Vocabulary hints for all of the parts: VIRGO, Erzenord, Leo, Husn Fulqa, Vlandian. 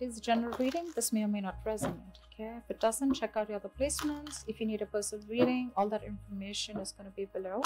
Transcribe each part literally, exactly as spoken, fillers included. is general reading, this may or may not resonate. Okay, if it doesn't, check out your other placements. If you need a personal reading, all that information is going to be below.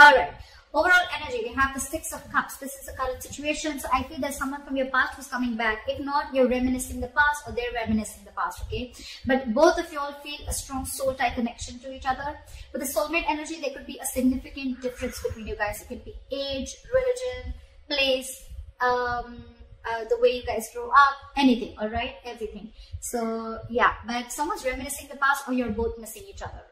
Alright, overall energy, we have the Six of Cups. This is a current situation, so I feel that someone from your past was coming back. If not, you're reminiscing the past or they're reminiscing the past, okay? But both of y'all feel a strong soul-tie connection to each other. With the soulmate energy, there could be a significant difference between you guys. It could be age, religion, place, um, uh, the way you guys grow up, anything, alright? Everything. So, yeah, but someone's reminiscing the past or you're both missing each other.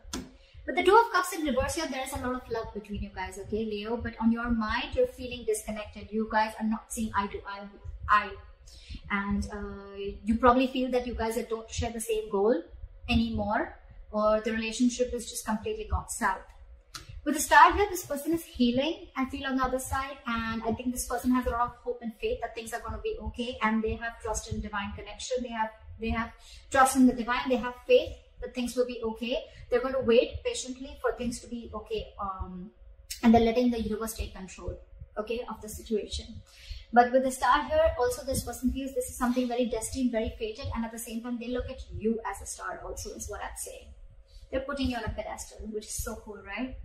But the Two of Cups in reverse here, there is a lot of love between you guys, okay, Leo? But on your mind, you're feeling disconnected. You guys are not seeing eye to eye with eye. And uh, you probably feel that you guys don't share the same goal anymore, or the relationship is just completely gone south. With the Star here, this person is healing, I feel, on the other side. And I think this person has a lot of hope and faith that things are going to be okay. And they have trust in divine connection. They have, they have trust in the divine. They have faith that things will be okay. They're going to wait patiently for things to be okay, um, and they're letting the universe take control, okay, of the situation. But with the Star here, also this person feels this is something very destined, very fated, and at the same time, they look at you as a star also, is what I'd say. They're putting you on a pedestal, which is so cool, right?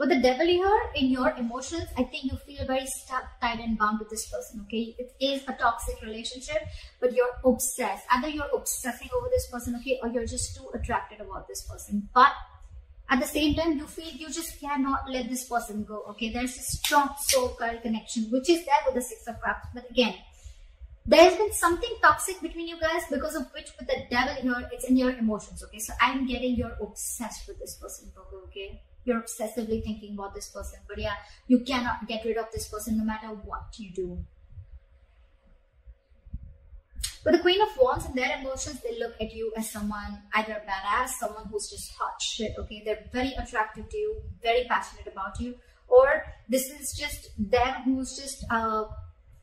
With the Devil here, in your emotions, I think you feel very stuck, tied and bound with this person, okay? It is a toxic relationship, but you're obsessed. Either you're obsessing over this person, okay, or you're just too attracted about this person. But at the same time, you feel you just cannot let this person go, okay? There's a strong soul-current connection, which is there with the Six of Cups. But again, there's been something toxic between you guys, because of which with the Devil here, it's in your emotions, okay? So I'm getting you're obsessed with this person, okay? You're obsessively thinking about this person. But yeah, you cannot get rid of this person no matter what you do. But the Queen of Wands, in their emotions, they look at you as someone, either a badass, someone who's just hot shit, okay? They're very attractive to you, very passionate about you. Or this is just them who's just, uh,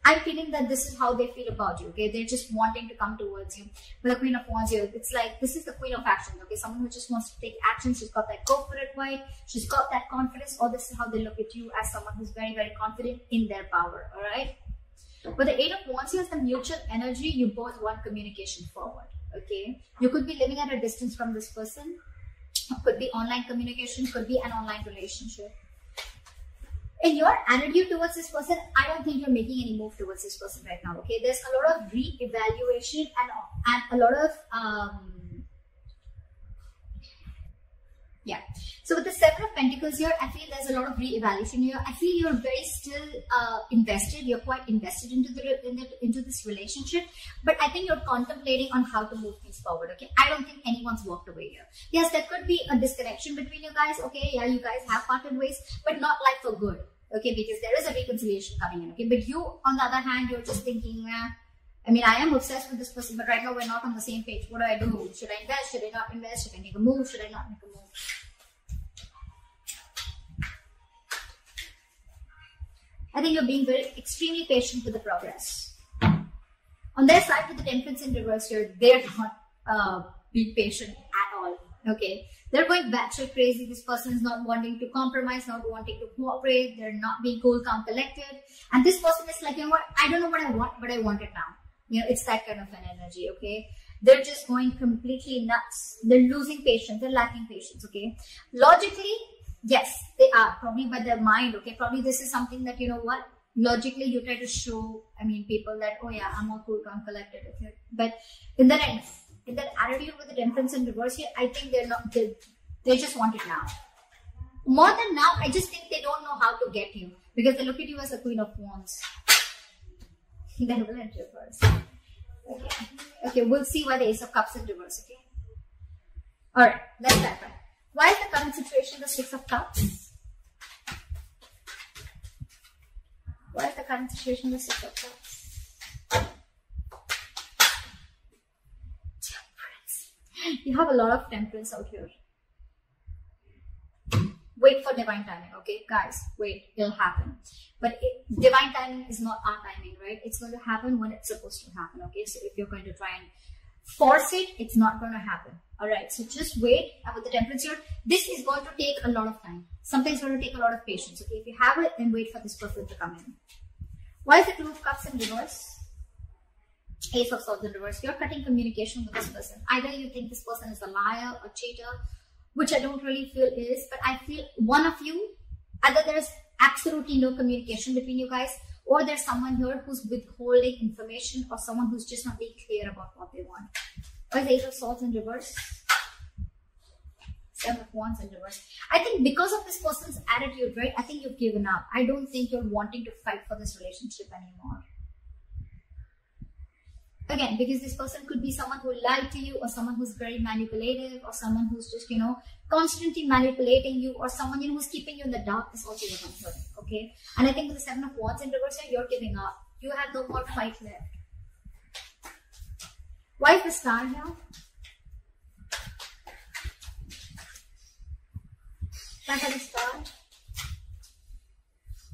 I'm feeling that this is how they feel about you, okay? They're just wanting to come towards you. But the Queen of Wands here, it's like, this is the Queen of Action, okay? Someone who just wants to take action. She's got that corporate vibe. She's got that confidence. Or this is how they look at you, as someone who's very, very confident in their power, all right? But the Eight of Wands here is the mutual energy. You both want communication forward, okay? You could be living at a distance from this person. Could be online communication. Could be an online relationship. In your attitude towards this person, I don't think you're making any move towards this person right now, okay? There's a lot of re-evaluation and, and a lot of, um, yeah. So with the Seven of Pentacles here, I feel there's a lot of re-evaluation here. I feel you're very still uh, invested. You're quite invested into, the, in the, into this relationship. But I think you're contemplating on how to move things forward, okay? I don't think anyone's walked away here. Yes, there could be a disconnection between you guys, okay? Yeah, you guys have parted ways, but not like for good. Okay, because there is a reconciliation coming in, okay? But you, on the other hand, you're just thinking, eh, I mean, I am obsessed with this person, but right now we're not on the same page. What do I do? Should I invest? Should I not invest? Should I make a move? Should I not make a move? I think you're being very, extremely patient with the progress. On their side, with the Temperance in reverse here, they're not uh, being patient at all, okay? They're going batshit crazy. This person is not wanting to compromise, not wanting to cooperate. They're not being cool, calm, collected. And this person is like, you know what? I don't know what I want, but I want it now. You know, it's that kind of an energy, okay? They're just going completely nuts. They're losing patience. They're lacking patience, okay? Logically, yes, they are. Probably by their mind, okay? Probably this is something that, you know what? Logically, you try to show, I mean, people that, oh yeah, I'm all cool, calm, collected, okay? But in the end, in that attitude with the Temperance in reverse here, I think they're not, they, they just want it now. More than now, I just think they don't know how to get you, because they look at you as a Queen of Wands. They will in reverse. Okay. Okay, we'll see why the Ace of Cups in reverse, okay? Alright, that's that, right? Why is the current situation the Six of Cups? Why is the current situation the Six of Cups? You have a lot of Temperance out here. Wait for divine timing, okay? Guys, wait, it'll happen. But it, divine timing is not our timing, right? It's going to happen when it's supposed to happen, okay? So if you're going to try and force it, it's not going to happen. All right, so just wait. With the Temperance here, this is going to take a lot of time. Something's going to take a lot of patience, okay? If you have it, then wait for this person to come in. Why is the two of cups in reverse? Ace of swords in reverse. You're cutting communication with this person. Either you think this person is a liar or cheater, which I don't really feel is, but I feel one of you, either there is absolutely no communication between you guys, or there's someone here who's withholding information, or someone who's just not being clear about what they want. Or the Eight of Swords in reverse. Seven of Wands in reverse. I think because of this person's attitude, right? I think you've given up. I don't think you're wanting to fight for this relationship anymore. Again, because this person could be someone who lied to you, or someone who's very manipulative, or someone who's just, you know, constantly manipulating you, or someone, you know, who's keeping you in the dark is also what I'm hearing, okay? And I think with the Seven of Wands in reverse, you're giving up. You have no more fight left. Why is the star here? Back at the star.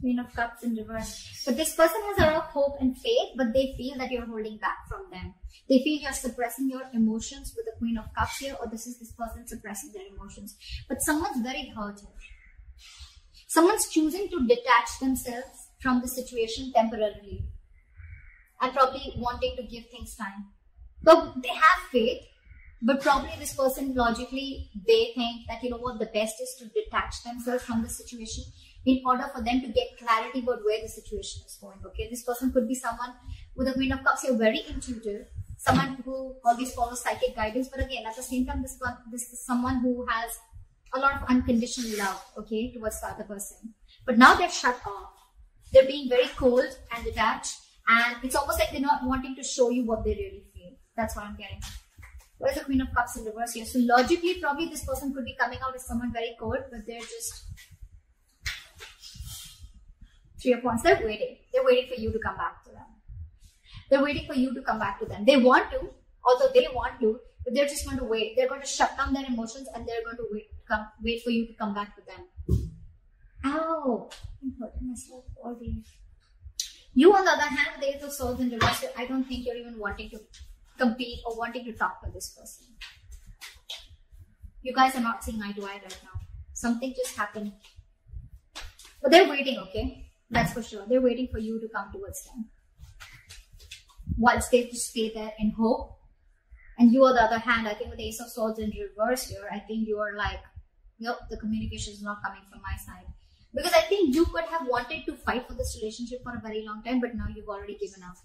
Queen of Cups in reverse. But this person has a lot of hope and faith, but they feel that you're holding back from them. They feel you're suppressing your emotions with the Queen of Cups here, or this is this person suppressing their emotions. But someone's very hurt here. Someone's choosing to detach themselves from the situation temporarily, and probably wanting to give things time. But they have faith, but probably this person logically, they think that, you know what, the best is to detach themselves from the situation in order for them to get clarity about where the situation is going, okay? This person could be someone with a Queen of Cups, you're very intuitive, someone who always follows psychic guidance, but again, at the same time, this, one, this is someone who has a lot of unconditional love, okay, towards the other person. But now they're shut off. They're being very cold and detached, and it's almost like they're not wanting to show you what they really feel. That's what I'm getting. What is the Queen of Cups in reverse here? So logically, probably this person could be coming out as someone very cold, but they're just... Three of Wands, they're waiting. They're waiting for you to come back to them. They're waiting for you to come back to them. They want to, although they want to, but they're just going to wait. They're going to shut down their emotions, and they're going to wait, come, wait for you to come back to them. Ow! I'm hurting myself all day. You, on the other hand, with the Eight of Swords in reverse, I don't think you're even wanting to compete or wanting to talk to this person. You guys are not seeing eye to eye right now. Something just happened. But they're waiting, okay? That's for sure. They're waiting for you to come towards them. Whilst they just stay there in hope. And you, on the other hand, I think with the Ace of Swords in reverse here, I think you are like, nope, the communication is not coming from my side. Because I think you could have wanted to fight for this relationship for a very long time, but now you've already given up.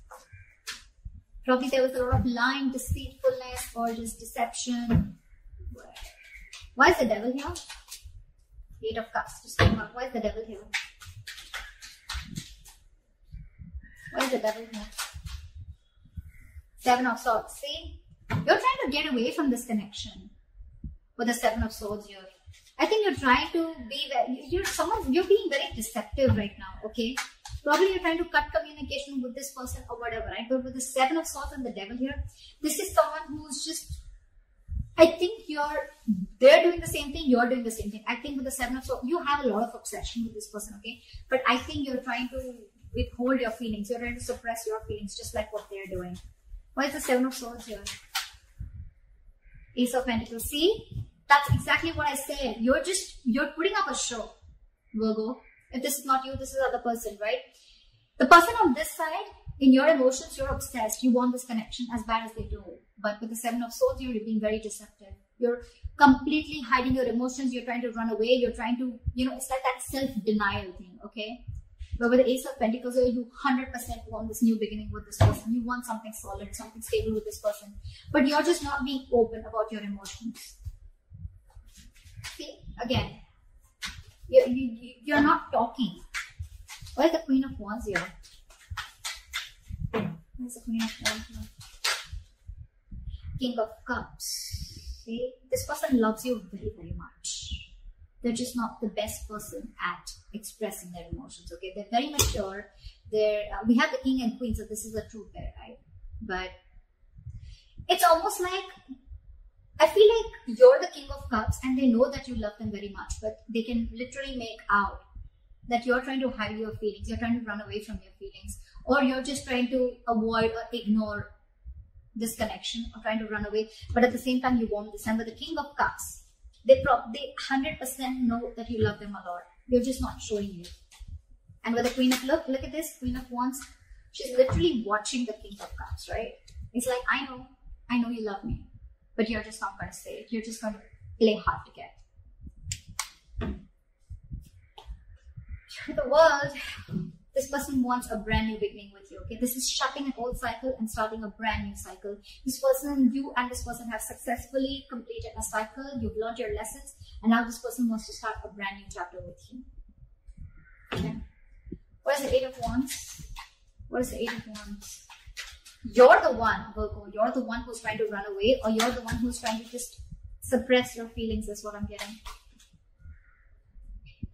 Probably there was a lot of lying, deceitfulness, or just deception. Why is the devil here? Eight of Cups just came up. Why is the devil here? Why is the devil here? Seven of Swords. See? You're trying to get away from this connection with the Seven of Swords here. I think you're trying to be very, you're someone, you're being very deceptive right now, okay? Probably you're trying to cut communication with this person or whatever, right? But with the Seven of Swords and the devil here, this is someone who's just, I think you're, they're doing the same thing, you're doing the same thing. I think with the Seven of Swords, you have a lot of obsession with this person, okay? But I think you're trying to withhold your feelings. You're trying to suppress your feelings, just like what they're doing. Why is the Seven of Swords here? Ace of Pentacles. See, that's exactly what I said. You're just, you're putting up a show, Virgo. If this is not you, this is the other person, right? The person on this side, in your emotions, you're obsessed. You want this connection as bad as they do. But with the Seven of Swords, you're being very deceptive. You're completely hiding your emotions. You're trying to run away. You're trying to, you know, it's like that self-denial thing, okay? But with the Ace of Pentacles, you one hundred percent want this new beginning with this person. You want something solid, something stable with this person. But you're just not being open about your emotions. See, again, you're, you, you're not talking. Why is the Queen of Wands here? Where's the Queen of Wands here? King of Cups. See, this person loves you very, very much. They're just not the best person at expressing their emotions, okay? They're very mature. They're, uh, we have the King and Queen, so this is a true pair, right? But it's almost like, I feel like you're the King of Cups and they know that you love them very much, but they can literally make out that you're trying to hide your feelings, you're trying to run away from your feelings, or you're just trying to avoid or ignore this connection or trying to run away, but at the same time you want this. And with the King of Cups, They probably one hundred percent know that you love them a lot. You're just not showing it. And with the Queen of, look, look at this, Queen of Wands, She's literally watching the King of Cups, right? It's like, I know, I know you love me, but you're just not going to say it. You're just going to play hard to get. You're the world. This person wants a brand new beginning with you, okay? This is shutting an old cycle and starting a brand new cycle. This person, you and this person have successfully completed a cycle. You've learned your lessons, and now this person wants to start a brand new chapter with you. Okay. What is the Eight of Wands? What is the Eight of Wands? You're the one, Virgo. You're the one who's trying to run away, or you're the one who's trying to just suppress your feelings, is what I'm getting.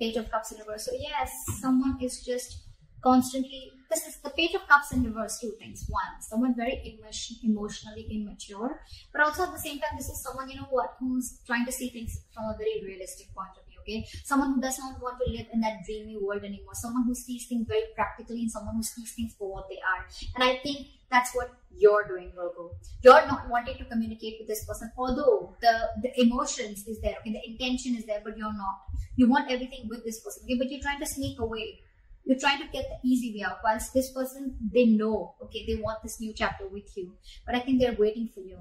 Page of Cups in reverse. So yes, someone is just constantly, this is the Page of Cups in reverse, two things. One, someone very emotion, emotionally immature, but also at the same time, this is someone, you know what, who's trying to see things from a very realistic point of view, okay? Someone who does not want to live in that dreamy world anymore. Someone who sees things very practically and someone who sees things for what they are. And I think that's what you're doing, Virgo. You're not wanting to communicate with this person, although the, the emotions is there, okay? The intention is there, but you're not. You want everything with this person, okay? But you're trying to sneak away. You're trying to get the easy way out. Whilst this person, they know, okay, they want this new chapter with you. But I think they're waiting for you.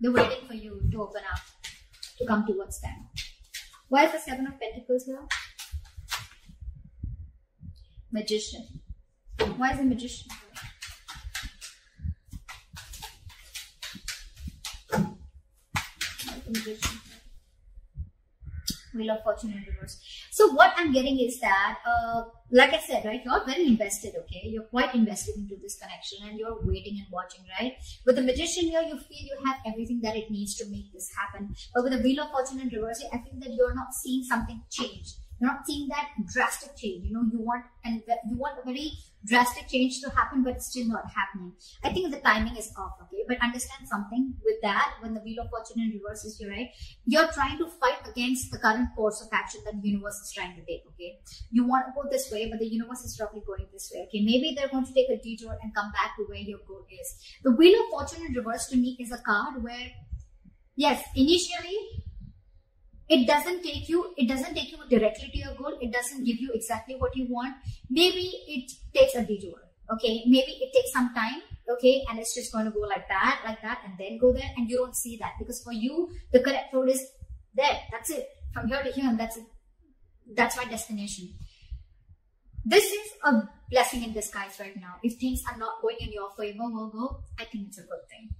They're waiting for you to open up, to come towards them. Why is the Seven of Pentacles here? Magician. Why is the Magician here? Why is the Magician here? Wheel of Fortune in reverse. So what I'm getting is that, uh, like I said, right, you're very invested, okay? You're quite invested into this connection and you're waiting and watching, right? With the Magician here, you feel you have everything that it needs to make this happen. But with the Wheel of Fortune in reverse, I think that you're not seeing something change. You're not seeing that drastic change. You know, you want, and the, you want a very drastic change to happen, but it's still not happening. I think the timing is off, okay? But understand something with that, when the Wheel of Fortune in reverse is here, right? You're trying to fight against the current course of action that the universe is trying to take, okay? You want to go this way, but the universe is probably going this way, okay? Maybe they're going to take a detour and come back to where your goal is. The Wheel of Fortune in reverse to me is a card where, yes, initially, it doesn't take you, it doesn't take you directly to your goal. It doesn't give you exactly what you want. Maybe it takes a detour, okay? Maybe it takes some time, okay? And it's just going to go like that, like that, and then go there. And you don't see that because for you, the correct road is there. That's it. From here to here, and that's it. That's my destination. This is a blessing in disguise right now. If things are not going in your favor, Virgo, I think it's a good thing.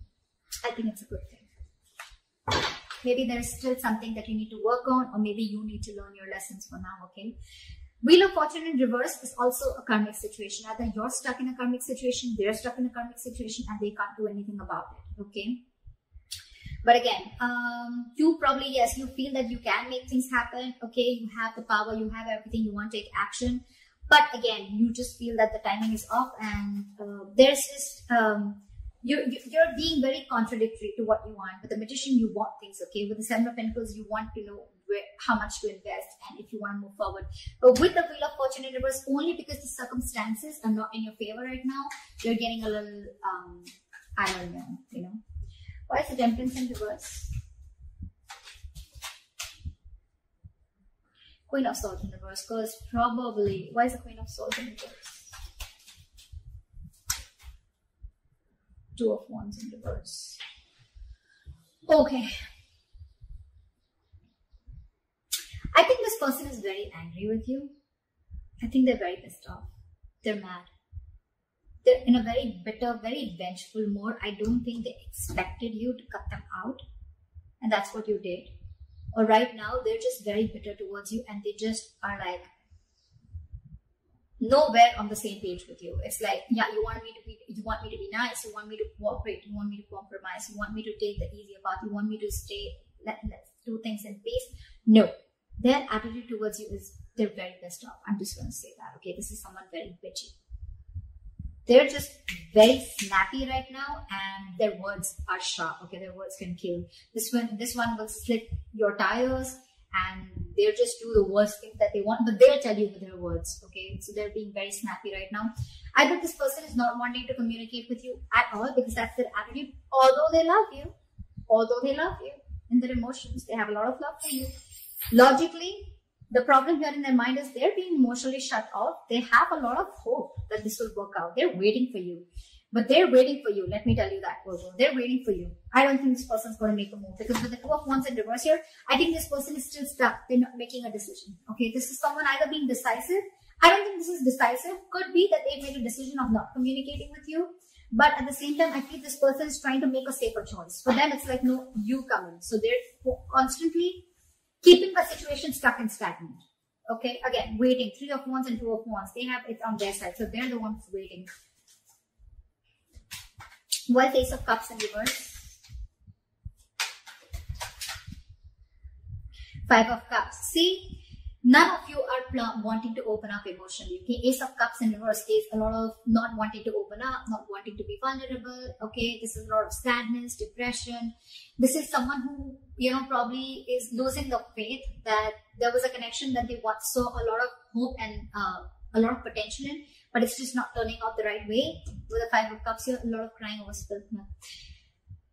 I think it's a good thing. Maybe there's still something that you need to work on, or maybe you need to learn your lessons for now, okay? Wheel of Fortune in reverse is also a karmic situation. Either you're stuck in a karmic situation, they're stuck in a karmic situation, and they can't do anything about it, okay? But again, um, you probably, yes, you feel that you can make things happen, okay? You have the power, you have everything, you want to take action. But again, you just feel that the timing is off, and uh, there's just... Um, You're, you're being very contradictory to what you want. With the Magician, you want things, okay? With the Seven of Pentacles, you want to know where, how much to invest and if you want to move forward. But with the Wheel of Fortune in reverse, only because the circumstances are not in your favor right now, you're getting a little, um, I don't know, you know. Why is the Temperance in reverse? Queen of Swords in reverse, because probably, why is the Queen of Swords in reverse? Two of Wands in reverse. Okay. I think this person is very angry with you. I think they're very pissed off. They're mad. They're in a very bitter, very vengeful mood. I don't think they expected you to cut them out. And that's what you did. Or right now, they're just very bitter towards you and they just are like, nowhere on the same page with you. It's like, yeah, you want me to be, you want me to be nice, you want me to cooperate, you want me to compromise, you want me to take the easier path, you want me to stay, let, let's do things in peace. No, their attitude towards you is they're very pissed off. I'm just going to say that. Okay, this is someone very bitchy. They're just very snappy right now, and their words are sharp. Okay, their words can kill. This one, this one will slit your tires. And they'll just do the worst thing that they want, but they'll tell you with their words, okay? So they're being very snappy right now. I think this person is not wanting to communicate with you at all because that's their attitude. Although they love you, although they love you in their emotions, they have a lot of love for you. Logically, The problem here in their mind is they're being emotionally shut off. They have a lot of hope that this will work out. They're waiting for you. But they're waiting for you. Let me tell you that, Virgo. They're waiting for you. I don't think this person's going to make a move, because with the two of wands in reverse here, I think this person is still stuck. They're not making a decision. Okay, this is someone either being decisive. I don't think this is decisive. Could be that they made a decision of not communicating with you. But at the same time, I feel this person is trying to make a safer choice. For them, it's like, no, you come in. So they're constantly keeping the situation stuck and stagnant. Okay, again, waiting. Three of wands and two of wands. They have it on their side. So they're the ones waiting. Why Ace of Cups in reverse? Five of Cups. See, none of you are plumb wanting to open up emotionally. Okay, Ace of Cups in reverse is a lot of not wanting to open up, not wanting to be vulnerable. Okay, this is a lot of sadness, depression. This is someone who, you know, probably is losing the faith that there was a connection that they saw a lot of hope and uh, a lot of potential in, but it's just not turning out the right way. With the Five of Cups here, a lot of crying over spilt milk.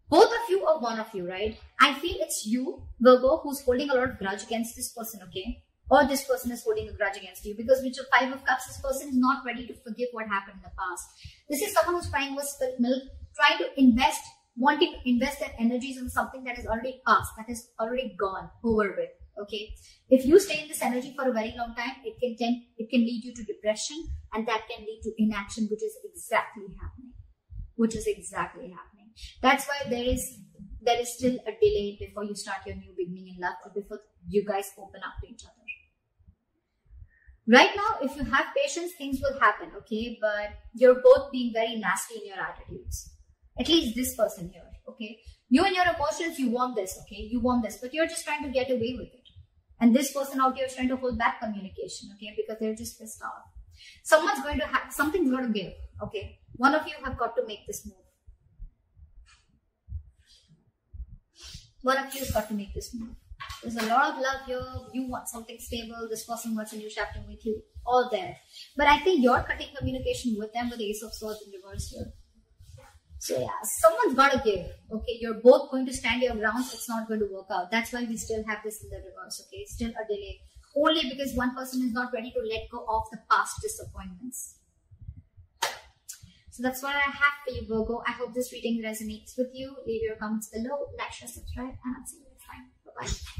Both of you or one of you, right? I feel it's you, Virgo, who's holding a lot of grudge against this person, okay? Or this person is holding a grudge against you, because with your Five of Cups, this person is not ready to forgive what happened in the past. This is someone who's crying over spilt milk, trying to invest, wanting to invest their energies in something that is already past, that is already gone, over with. Okay, if you stay in this energy for a very long time, it can tend, it can lead you to depression, and that can lead to inaction, which is exactly happening, which is exactly happening. That's why there is, there is still a delay before you start your new beginning in love, or before you guys open up to each other. Right now, if you have patience, things will happen, okay? But you're both being very nasty in your attitudes. At least this person here, okay? You and your emotions, you want this, okay? You want this, but you're just trying to get away with it. And this person out here is trying to hold back communication, okay? Because they're just pissed off. Someone's going to have, something's going to give, okay? One of you have got to make this move. One of you has got to make this move. There's a lot of love here. You want something stable. This person wants a new chapter with you. All there. But I think you're cutting communication with them with the Ace of Swords in reverse here. So yeah, someone's got to give, okay? You're both going to stand your ground. It's not going to work out. That's why we still have this in the reverse, okay? It's still a delay. Only because one person is not ready to let go of the past disappointments. So that's what I have for you, Virgo. I hope this reading resonates with you. Leave your comments below. Like, share, subscribe, and I'll see you next time. Bye-bye.